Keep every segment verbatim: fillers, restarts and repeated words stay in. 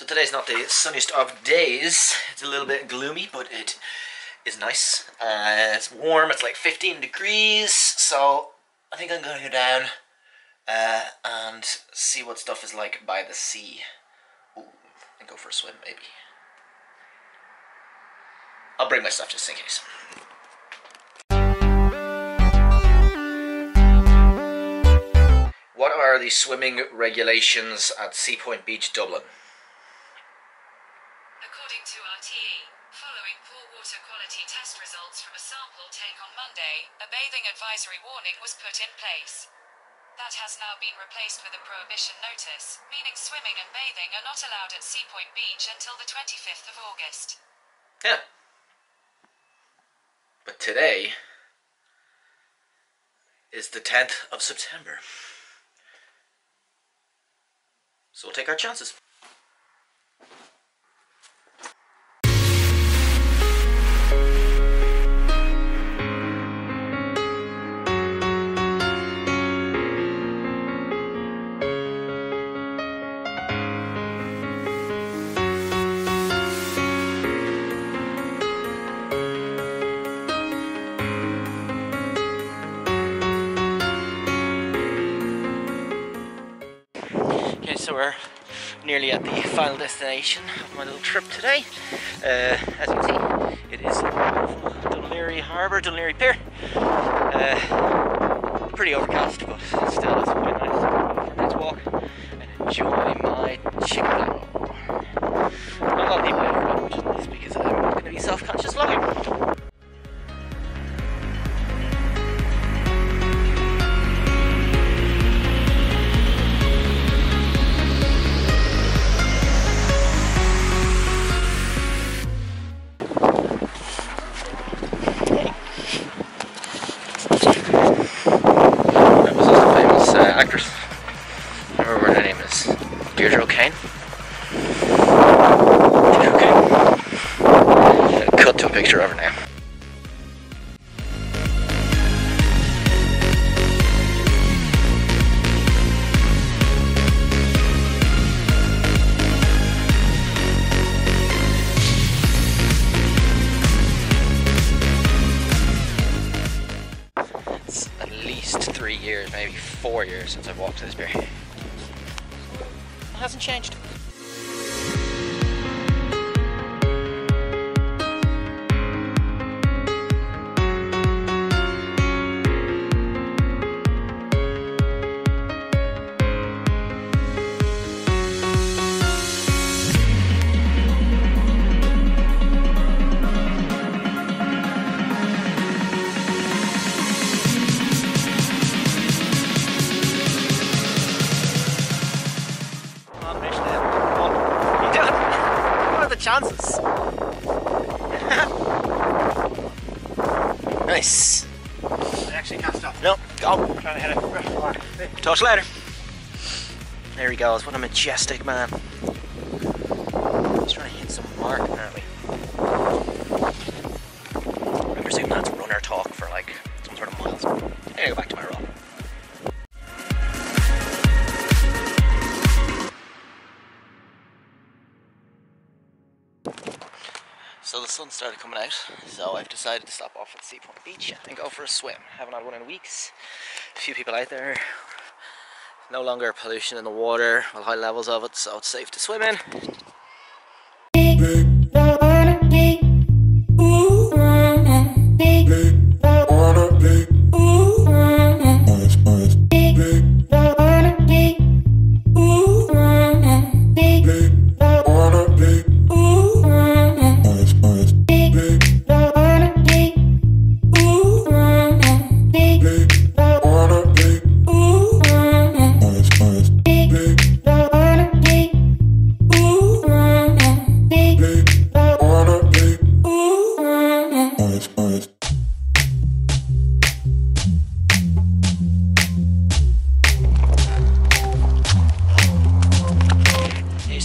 So today's not the sunniest of days. It's a little bit gloomy, but it is nice. Uh, it's warm, it's like fifteen degrees, so I think I'm going to go down uh, and see what stuff is like by the sea. Ooh, and go for a swim, maybe. I'll bring my stuff just in case. What are the swimming regulations at Seapoint Beach, Dublin? According to R T E, following poor water quality test results from a sample take on Monday, a bathing advisory warning was put in place. That has now been replaced with a prohibition notice, meaning swimming and bathing are not allowed at Seapoint Beach until the twenty-fifth of August. Yeah. But today is the tenth of September. So we'll take our chances. So we're nearly at the final destination of my little trip today. Uh, as you can see, it is beautiful Dún Laoghaire Harbour, Dún Laoghaire Pier. Uh, pretty overcast, but still it's quite nice. For a nice walk and enjoy my chicken night. I'm not leaving everyone watching this because I'm not going to be self-conscious vlogging. Actress. I remember what her name is. Deirdre O'Kane. Deirdre O'Kane. Cut to a picture of her now. Three years, maybe four years since I've walked to this pier. It hasn't changed. Chances. Nice. I actually can't stop. Nope. Go. I'm trying to head it. Talk later. There he goes. What a majestic man. He's trying to hit some mark apparently. I presume that's runner talk for like some sort of miles. I'm gonna go back to my rock. So the sun started coming out, so I've decided to stop off at Seapoint Beach and go for a swim. Haven't had one in weeks. A few people out there. No longer pollution in the water, well, high levels of it, so it's safe to swim in.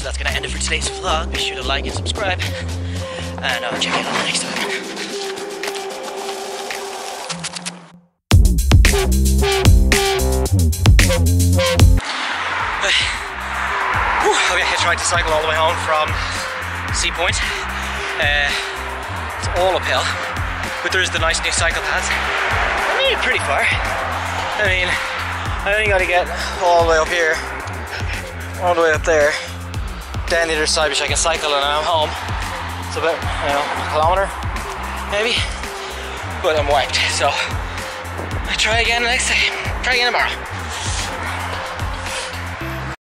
That's going to end it for today's vlog. Be sure to like and subscribe, and I'll check you out on the next time. Hey. I'll be a hitch ride to cycle all the way home from Seapoint. Uh, it's all uphill, but there is the nice new cycle paths. I made it pretty far. I mean, I only got to get all the way up here, all the way up there, down the other side, which I can cycle, and I'm home. It's about, you know, a kilometre maybe, but I'm wiped. So I try again next day. Try again tomorrow.